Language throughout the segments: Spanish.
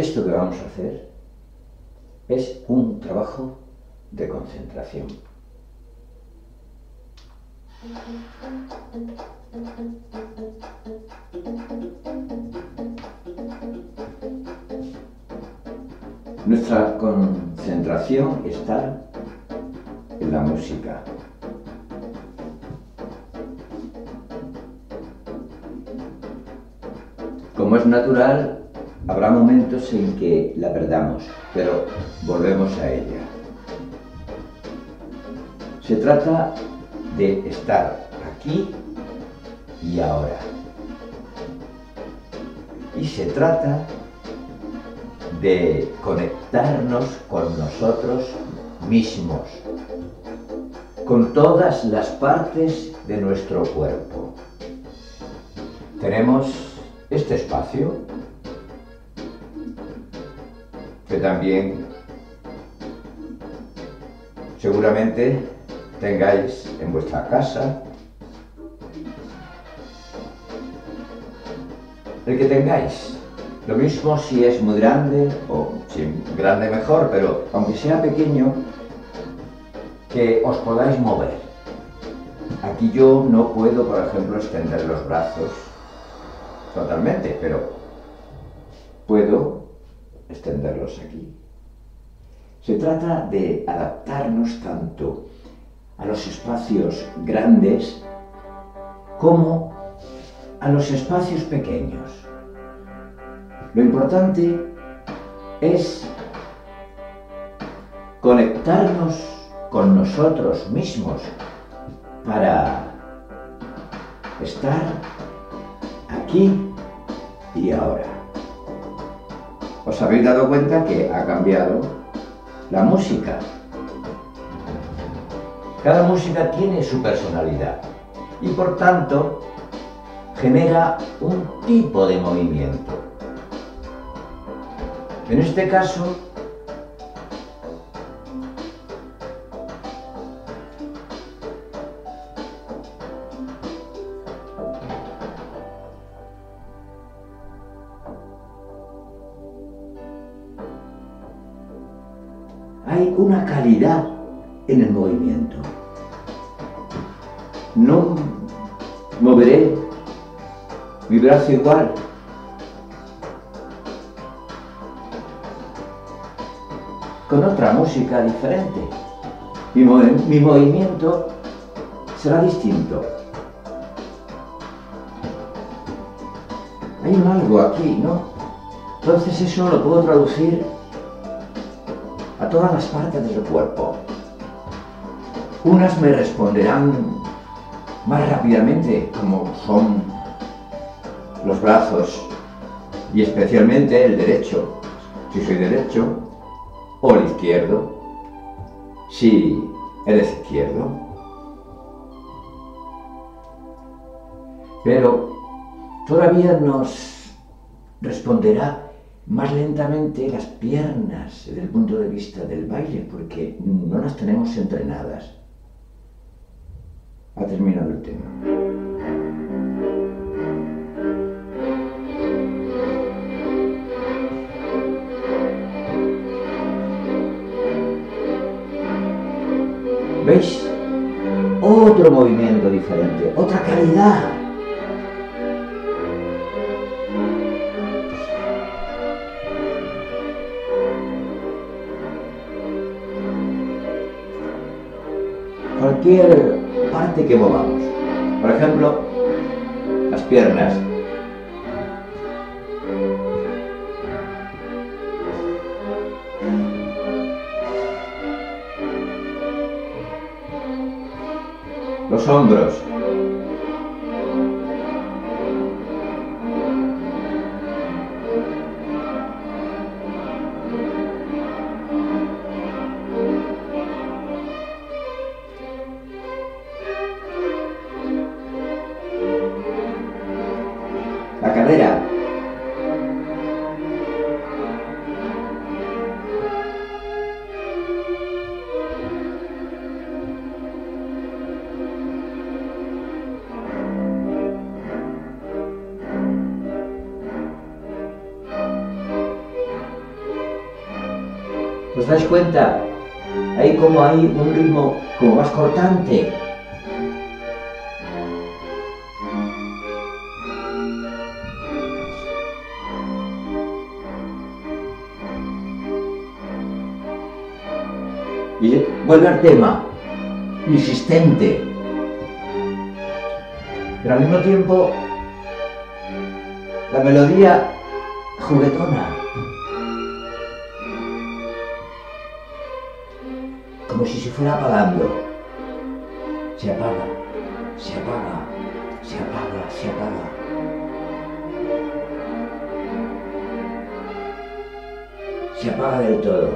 Esto que vamos a hacer es un trabajo de concentración. Nuestra concentración está en la música. Como es natural, habrá momentos en que la perdamos, pero volvemos a ella. Se trata de estar aquí y ahora. Y se trata de conectarnos con nosotros mismos, con todas las partes de nuestro cuerpo. Tenemos este espacio, que también seguramente tengáis en vuestra casa, el que tengáis. Lo mismo si es muy grande, o si grande mejor, pero aunque sea pequeño, que os podáis mover. Aquí yo no puedo, por ejemplo, extender los brazos totalmente, pero puedo extenderlos aquí. Se trata de adaptarnos tanto a los espacios grandes como a los espacios pequeños. Lo importante es conectarnos con nosotros mismos para estar aquí y ahora. ¿Os habéis dado cuenta que ha cambiado la música? Cada música tiene su personalidad y por tanto genera un tipo de movimiento. En este caso, hay una calidad en el movimiento. No moveré mi brazo igual. Con otra música diferente. Mi movimiento será distinto. Hay algo aquí, ¿no? Entonces eso lo puedo traducir a todas las partes del cuerpo. Unas me responderán más rápidamente, como son los brazos y especialmente el derecho, si soy derecho. O el izquierdo, si eres izquierdo. Pero todavía nos responderá más lentamente las piernas desde el punto de vista del baile, porque no las tenemos entrenadas. Ha terminado el tema. ¿Veis? Otro movimiento diferente, otra calidad. Cualquier parte que movamos, por ejemplo, las piernas. Los hombros. La cadera. ¿Os dais cuenta? Ahí como hay un ritmo como más cortante. Y vuelve al tema, insistente. Pero al mismo tiempo, la melodía juguetona. Como si se fuera apagando. Se apaga, se apaga, se apaga, se apaga. Se apaga del todo.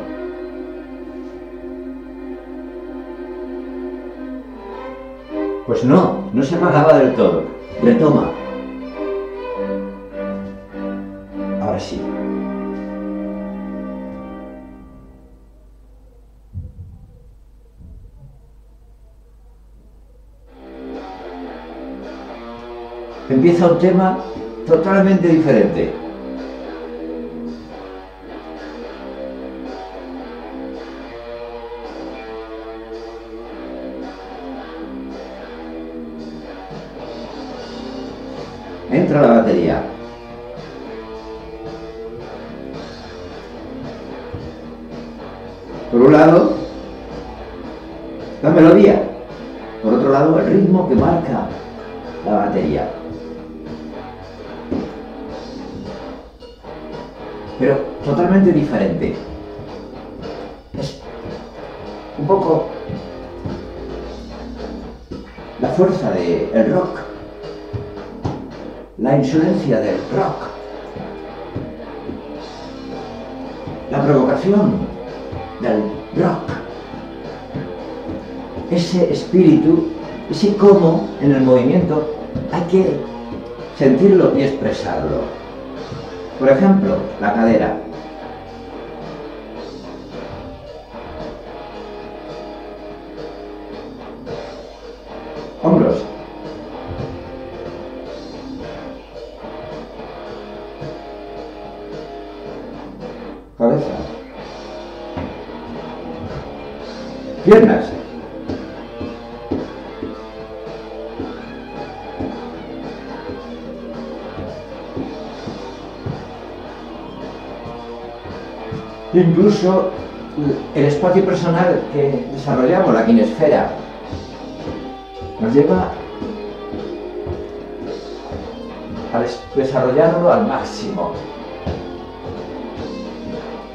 Pues no, no se apagaba del todo. Retoma. Ahora sí. Empieza un tema totalmente diferente. Entra la batería. Por un lado, la melodía. Por otro lado, el ritmo que marca la batería. Pero totalmente diferente. Es un poco la fuerza del rock. La insolencia del rock, la provocación del rock, ese espíritu, ese cómo en el movimiento hay que sentirlo y expresarlo. Por ejemplo, la cadera. Hombros. Cabeza, piernas, incluso el espacio personal que desarrollamos, la quinesfera, nos lleva a desarrollarlo al máximo.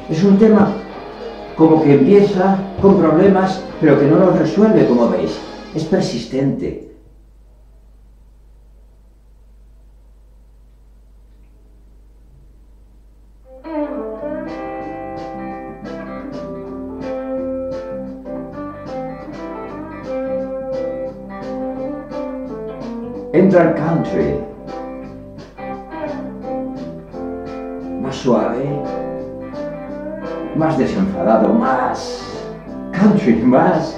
Es un tema como que empieza con problemas, pero que no los resuelve, como veis. Es persistente. Entra el country. Más suave. Más desenfadado, más country, más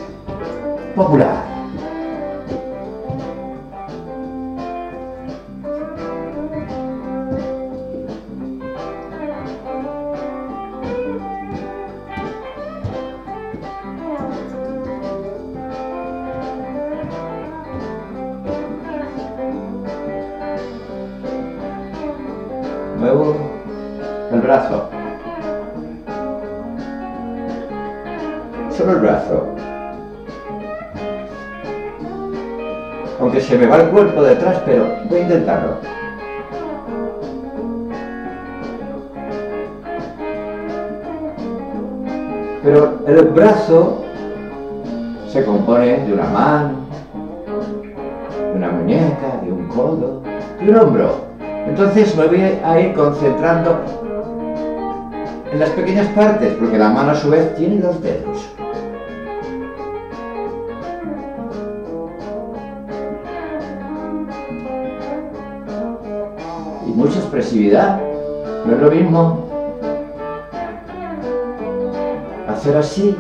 popular. Muevo el brazo. Solo el brazo, aunque se me va el cuerpo detrás, pero voy a intentarlo. Pero el brazo se compone de una mano, de una muñeca, de un codo, de un hombro. Entonces me voy a ir concentrando en las pequeñas partes, porque la mano a su vez tiene dos dedos. Y mucha expresividad. No es lo mismo hacer así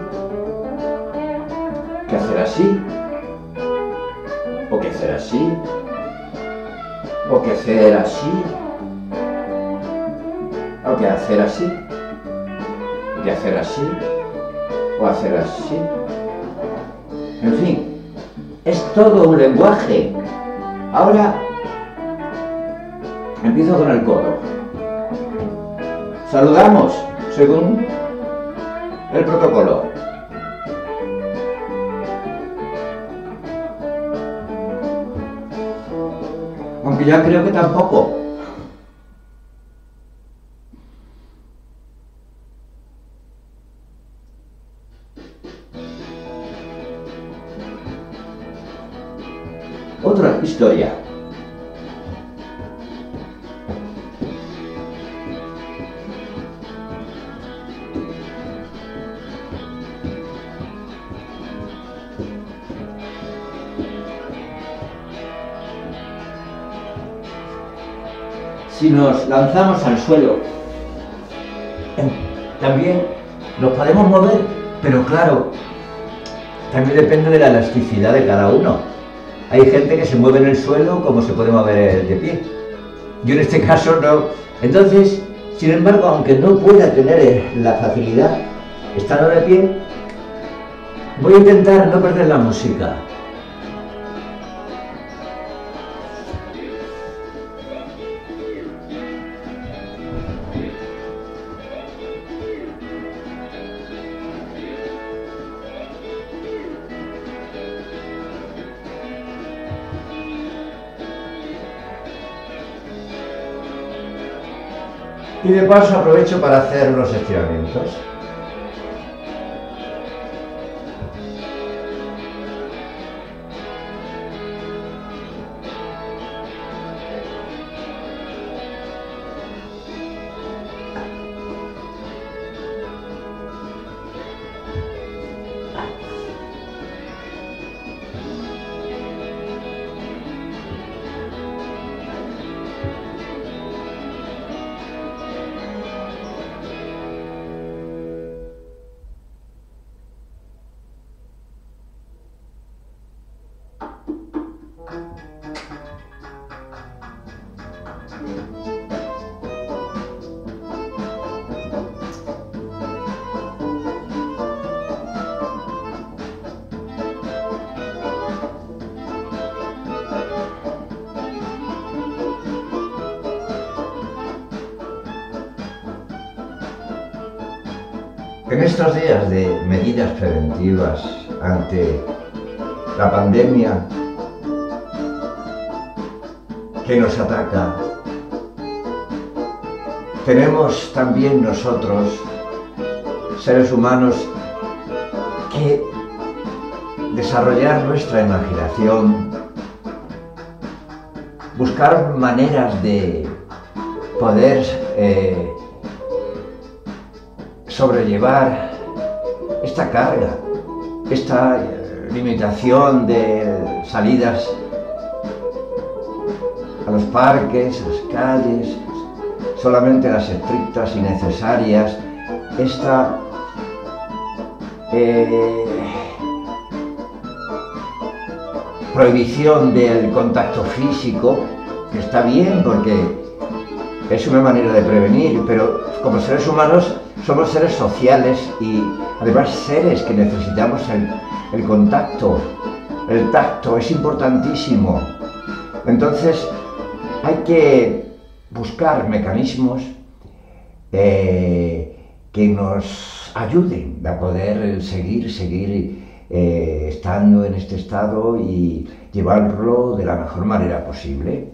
que hacer así, o que hacer así, o que hacer así, o que hacer así. o hacer así. En fin, es todo un lenguaje. Ahora empiezo con el codo. Saludamos según el protocolo. Aunque ya creo que tampoco. Otra historia. Si nos lanzamos al suelo, también nos podemos mover, pero claro, también depende de la elasticidad de cada uno. Hay gente que se mueve en el suelo como se puede mover de pie. Yo en este caso no. Entonces, sin embargo, aunque no pueda tener la facilidad estando de pie, voy a intentar no perder la música. Y de paso aprovecho para hacer unos estiramientos. En estos días de medidas preventivas ante la pandemia que nos ataca, tenemos también nosotros, seres humanos, que desarrollar nuestra imaginación, buscar maneras de poder sobrellevar esta carga, esta limitación de salidas a los parques, a las calles, solamente las estrictas y necesarias, esta prohibición del contacto físico, que está bien porque es una manera de prevenir, pero como seres humanos somos seres sociales y además seres que necesitamos el contacto, el tacto, es importantísimo. Entonces hay que buscar mecanismos que nos ayuden a poder seguir estando en este estado y llevarlo de la mejor manera posible.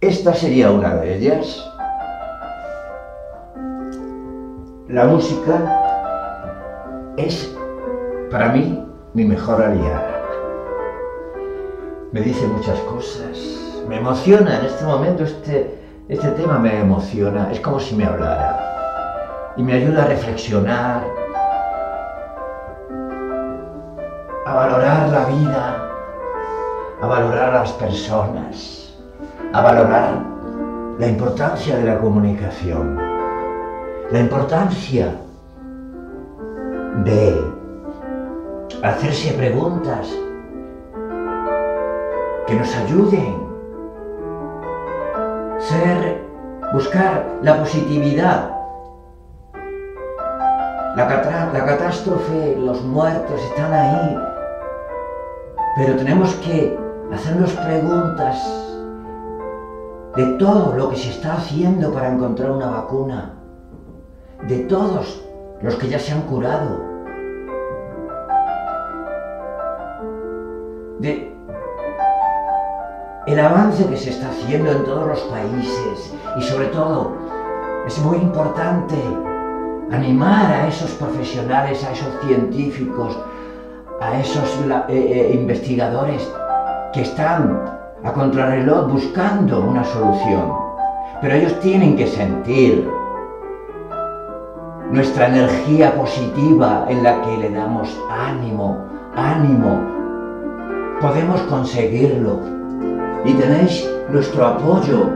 Esta sería una de ellas. La música es, para mí, mi mejor aliada. Me dice muchas cosas, me emociona en este momento, este tema me emociona, es como si me hablara y me ayuda a reflexionar, a valorar la vida, a valorar a las personas, a valorar la importancia de la comunicación. La importancia de hacerse preguntas que nos ayuden, buscar la positividad, La catástrofe, los muertos están ahí, pero tenemos que hacernos preguntas de todo lo que se está haciendo para encontrar una vacuna, de todos los que ya se han curado, de el avance que se está haciendo en todos los países, y sobre todo es muy importante animar a esos profesionales, a esos científicos, a esos investigadores que están a contrarreloj buscando una solución. Pero ellos tienen que sentir nuestra energía positiva en la que le damos ánimo, ánimo. Podemos conseguirlo y tenéis nuestro apoyo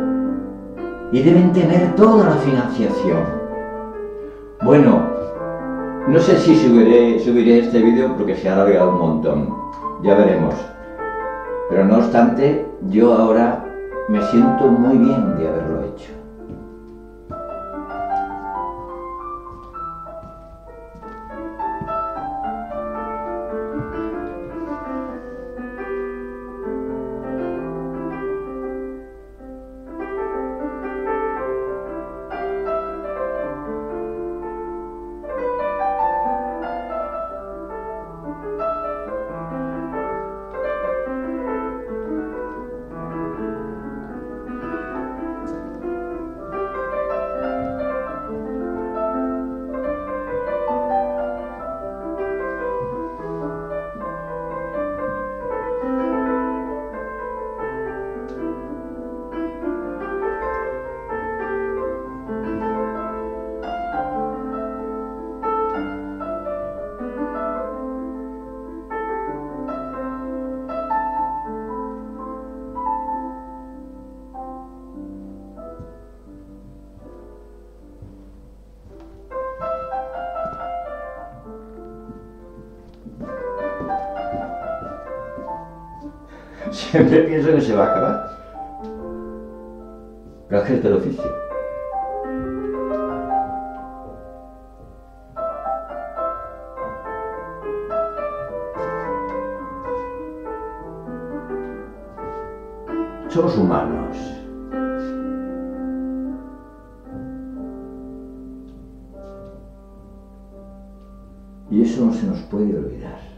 y deben tener toda la financiación. Bueno, no sé si subiré este vídeo porque se ha alargado un montón, ya veremos. Pero no obstante, yo ahora me siento muy bien de haberlo hecho. Siempre pienso que se va a acabar. Gajes del oficio. Somos humanos. Y eso no se nos puede olvidar.